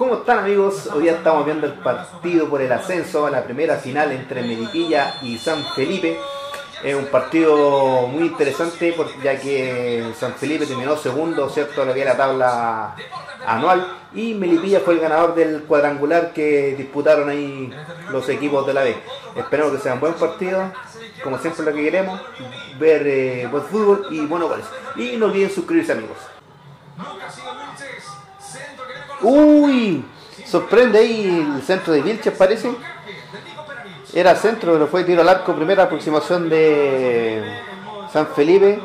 ¿Cómo están, amigos? Hoy día estamos viendo el partido por el ascenso a la primera final entre Melipilla y San Felipe. Es un partido muy interesante ya que San Felipe terminó segundo, ¿cierto?, lo que era la tabla anual, y Melipilla fue el ganador del cuadrangular que disputaron ahí los equipos de la B. Esperemos que sea un buen partido, como siempre lo que queremos, ver buen fútbol y buenos goles. Y no olviden suscribirse, amigos. ¡Uy! Sorprende ahí el centro de Vilches, parece. Era centro, pero fue tiro al arco. Primera aproximación de San Felipe.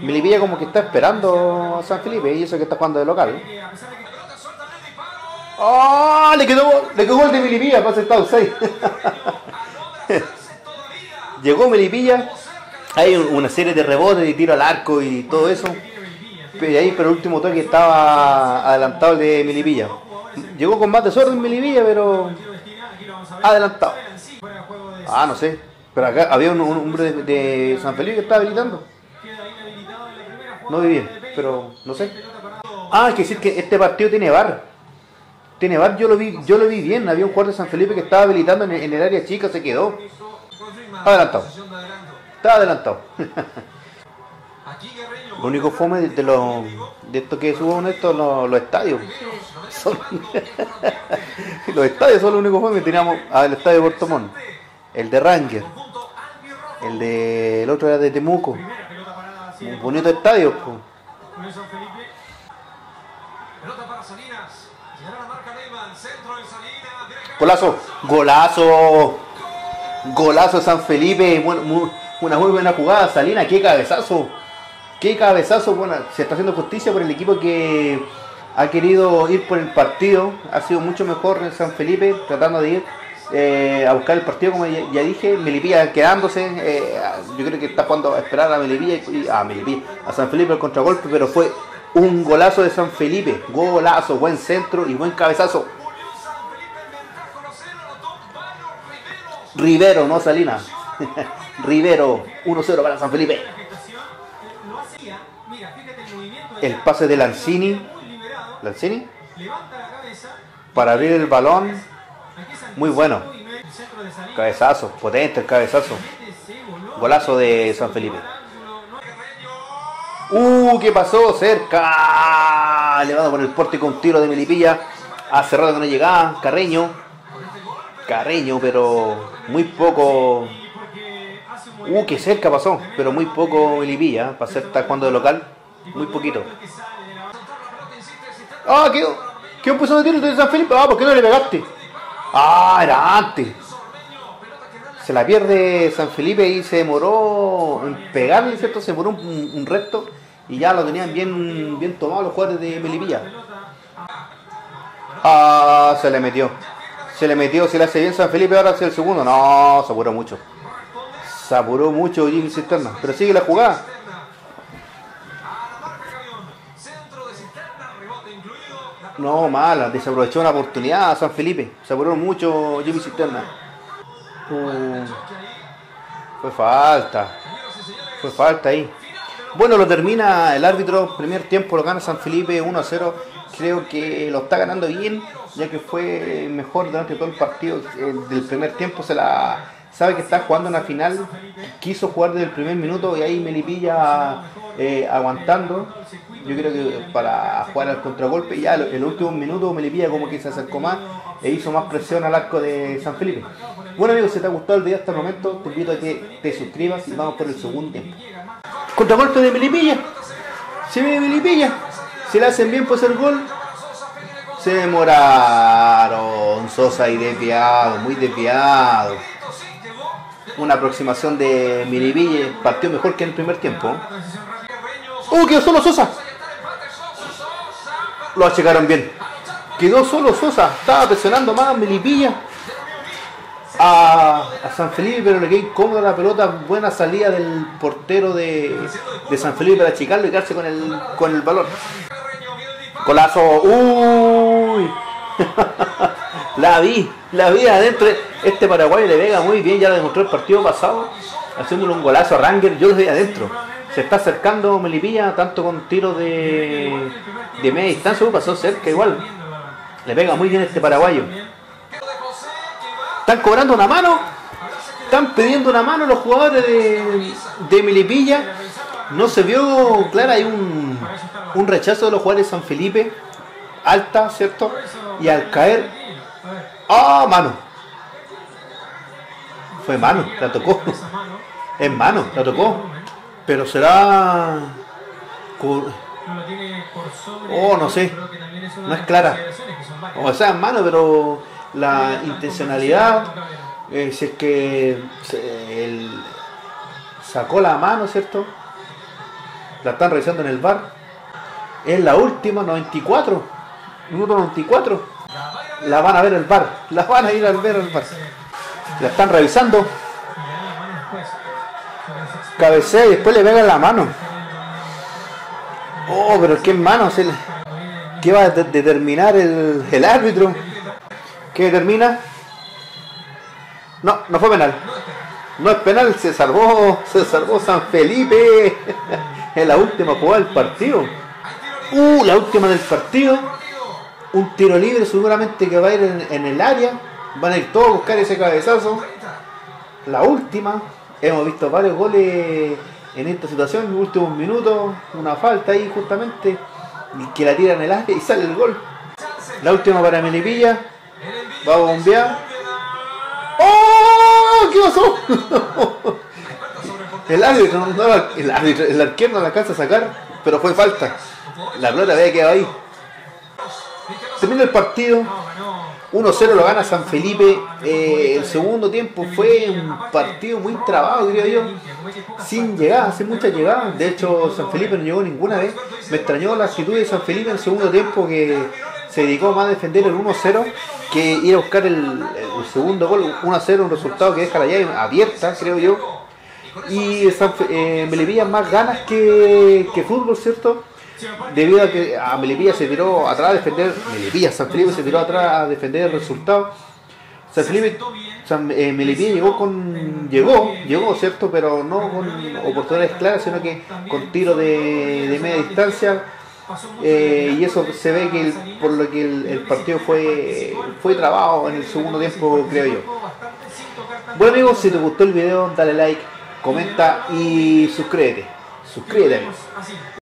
Melipilla como que está esperando a San Felipe, y eso que está jugando de local. ¡Oh! Le quedó gol de Melipilla, pasa estado 6. Llegó Melipilla. Hay una serie de rebotes y tiro al arco y todo eso. Y ahí, pero el último toque estaba adelantado de Melipilla. Llegó con más desorden Melipilla, pero adelantado. Ah, no sé. Pero acá había un hombre de San Felipe que estaba habilitando. No vi bien, pero no sé. Ah, es que decir que este partido tiene VAR. Tiene VAR, yo lo vi bien. Había un jugador de San Felipe que estaba habilitando en el área chica, se quedó. Adelantado. Estaba adelantado. Lo único fome de esto que suben estos los estadios. Los estadios son lo único fome. Teníamos al estadio de Puerto Montt, el de Rangel, el otro era de Temuco. Un bonito estadio, po. Golazo, golazo, golazo San Felipe. Una muy buena jugada, Salinas, qué cabezazo. Qué cabezazo, bueno, se está haciendo justicia por el equipo que ha querido ir por el partido. Ha sido mucho mejor en San Felipe, tratando de ir a buscar el partido, como ya dije. Melipilla quedándose, yo creo que está jugando a esperar a Melipilla, a San Felipe el contragolpe, pero fue un golazo de San Felipe. Golazo, buen centro y buen cabezazo. Rivero, no Salinas. Rivero, 1-0 para San Felipe. El pase de Lanzini para abrir el balón, muy bueno. Cabezazo, potente el cabezazo. Golazo de San Felipe. ¿Qué pasó? Cerca, elevado por el pórtico, un tiro de Melipilla. Ha cerrado que no llegaba. Carreño, pero muy poco. Qué cerca pasó, pero muy poco Melipilla, para ser tal jugando de local, muy poquito. ¿Qué puso de tiro de San Felipe? ¿Por qué no le pegaste? Era antes. Se la pierde San Felipe y se demoró en pegarle, ¿cierto? Se demoró un recto y ya lo tenían bien tomado los jugadores de Melipilla. Se le metió, se le hace bien San Felipe, ahora hacia el segundo. No, se apuró mucho. Se apuró mucho Jimmy Cisterna, pero sigue la jugada. No, mala, desaprovechó una oportunidad a San Felipe. Se apuró mucho Jimmy Cisterna. Fue falta ahí. Bueno, lo termina el árbitro, primer tiempo lo gana San Felipe 1-0. Creo que lo está ganando bien, ya que fue mejor durante todo el partido. Del primer tiempo sabe que está jugando una final, quiso jugar desde el primer minuto y ahí Melipilla aguantando. Yo creo que para jugar al contragolpe, ya el último minuto Melipilla como que se acercó más e hizo más presión al arco de San Felipe. Bueno, amigos, si te ha gustado el video hasta el momento, te invito a que te suscribas y vamos por el segundo tiempo. Contragolpe de Melipilla, se viene Melipilla, se le hacen bien por ser gol. Se demoraron, Sosa y desviado, muy desviado. Una aproximación de Melipilla, partió mejor que en el primer tiempo. Quedó solo Sosa. Lo achicaron bien. Quedó solo Sosa. Estaba presionando más Melipilla a San Felipe, pero le quedó incómoda la pelota. Buena salida del portero de San Felipe para achicarlo y quedarse con el balón. Golazo. Uy. La vi adentro. Este paraguayo le pega muy bien, ya lo demostró el partido pasado, haciéndole un golazo a Rangel. Yo lo vi adentro. Se está acercando Melipilla, tanto con tiros de media distancia, pasó cerca igual. Le pega muy bien este paraguayo. Están cobrando una mano. Están pidiendo una mano los jugadores de Melipilla. No se vio clara. Hay un rechazo de los jugadores de San Felipe. Alta, ¿cierto? Y al caer... ¡Ah, mano! Fue mano, la tocó. Es mano, la tocó. Pero será... Oh, no sé. No es clara. O sea, es mano, pero la intencionalidad... si es que... él sacó la mano, ¿cierto? La están revisando en el VAR. Es la última, 94. Minuto 94. La van a ver el VAR. La van a ir a ver el VAR. La están revisando. Cabecea y después le pegan la mano. Oh, pero qué mano. ¿Qué va a determinar el árbitro? ¿Qué determina? No, no fue penal. No es penal, se salvó San Felipe. Es la última jugada del partido. La última del partido. Un tiro libre seguramente que va a ir en el área. Van a ir todos a buscar ese cabezazo. La última. Hemos visto varios goles en esta situación. En los últimos minutos. Una falta ahí justamente. Que la tira en el área y sale el gol. La última para Melipilla. Va a bombear. ¡Oh! ¿Qué pasó? El arquero no la alcanza a sacar. Pero fue falta. La pelota había quedado ahí. Termina el partido. 1-0 lo gana San Felipe. El segundo tiempo fue un partido muy trabado, creo yo. Sin llegadas, sin muchas llegadas. De hecho, San Felipe no llegó ninguna vez. Me extrañó la actitud de San Felipe en el segundo tiempo, que se dedicó más a defender el 1-0 que ir a buscar el segundo gol. 1-0, un resultado que deja la llave abierta, creo yo. Y Melipilla más ganas que fútbol, ¿cierto? Debido a que Melipilla se tiró atrás a defender, San Felipe se tiró atrás a defender el resultado. Melipilla llegó, ¿cierto? Pero no con oportunidades claras, sino que con tiros de media distancia. Y eso se ve que por lo que el partido fue trabado en el segundo tiempo, creo yo. Bueno amigos, si te gustó el video, dale like, comenta y suscríbete.